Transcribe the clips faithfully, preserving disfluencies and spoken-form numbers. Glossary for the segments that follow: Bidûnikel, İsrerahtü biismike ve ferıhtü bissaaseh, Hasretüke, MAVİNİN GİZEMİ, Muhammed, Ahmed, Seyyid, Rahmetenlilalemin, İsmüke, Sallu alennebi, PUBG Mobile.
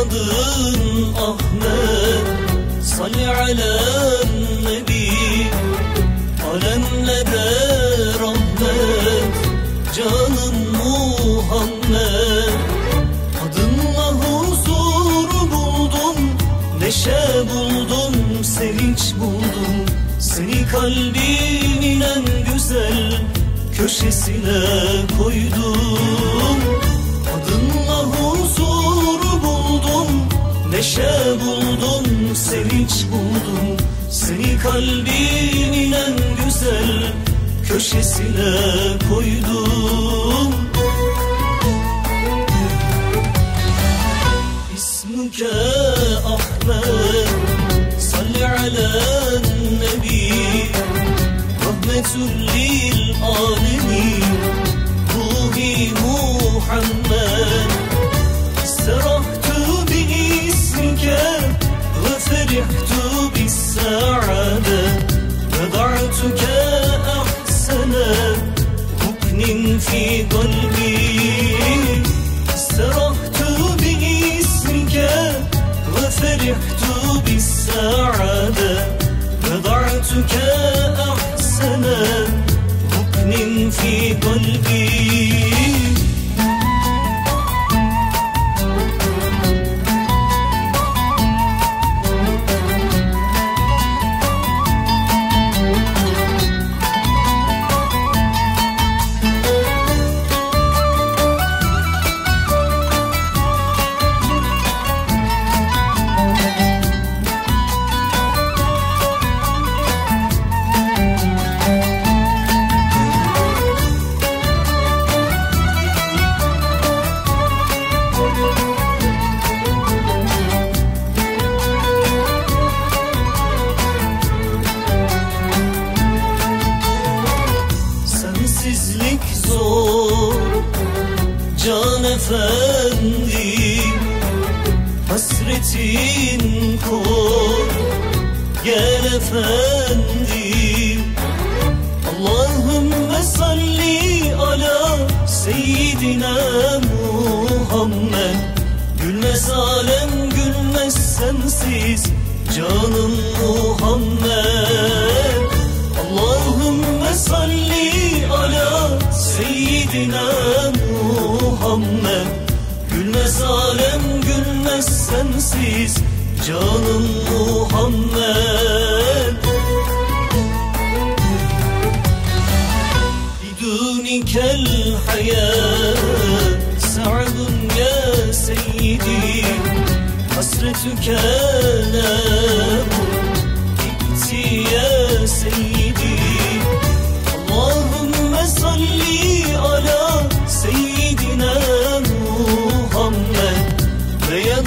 adın Ahmed, salli ala nebi, alemlere rahmet, canım Muhammed. Adınla huzur buldum, neşe buldum, sevinç buldum, seni kalbimin en güzel köşesine koydum. Adınla huzur buldum, neşe buldum, sevinç buldum, seni kalbimin en güzel köşesine koydum. İsmüke Ahmed, salli ala nebi, rahmetun lil alemin, ruhi Muhammed. İsterahtu bi ismike ve ferihtu bis saade, veda'tuke ahsene ruknin fi kalbi. İsterahtu bi ismike ve ferihtu bis saade, veda'tuke ahsene ركن في قلبي. Hasretin kor, gel efendim. Allahümme salli ala seyyidina Muhammed. Gülmez alem, gülmez sensiz canım Muhammed. Allahümme salli ala seyyidina Muhammed. Gülmez alem, gülmez sensiz canım Muhammed. Bidunikel hayat sa'dun ya seyyidi, hasretüke labu bitti ya seyyidi. Allahümme salli ala seyyidina ويضحك العالم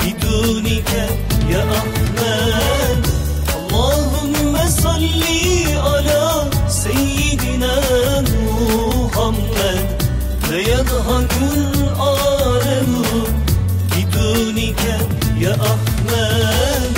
بدونك يا أحمد. اللهم صل على سيدنا محمد ويضحك العالم بدونك يا أحمد.